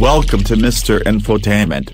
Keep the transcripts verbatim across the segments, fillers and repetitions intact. Welcome to Mister Infotainment.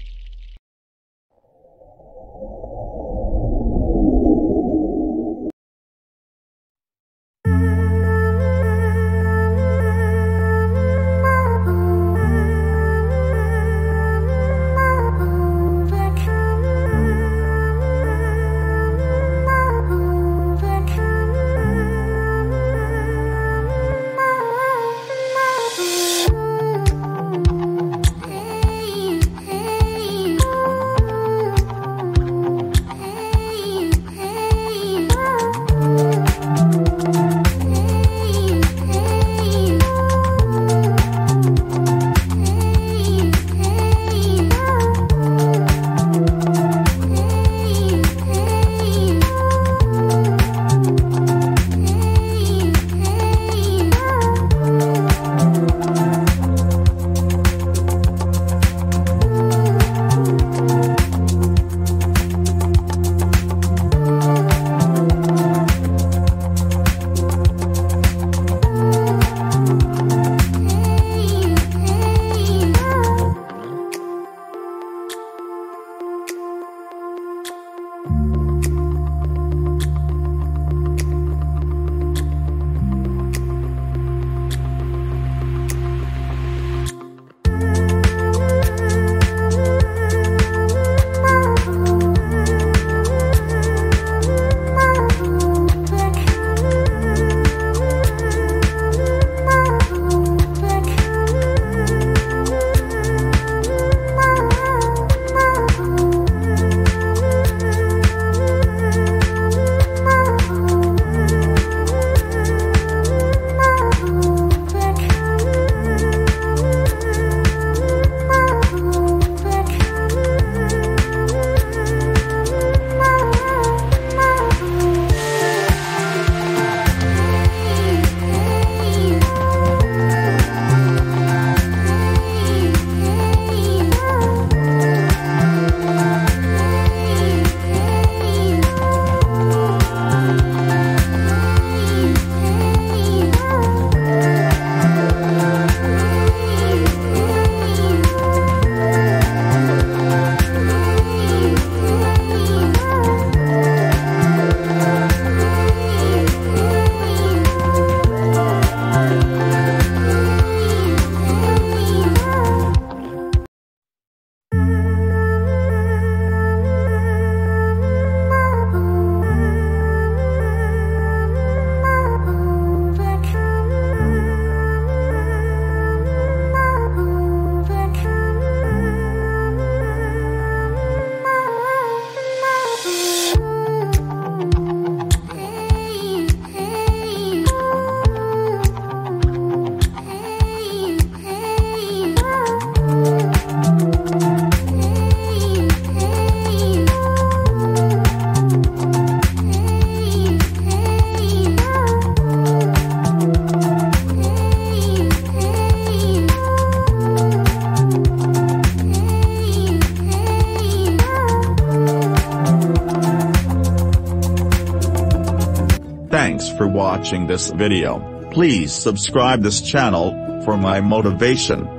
Thanks for watching this video. Please subscribe this channel for my motivation.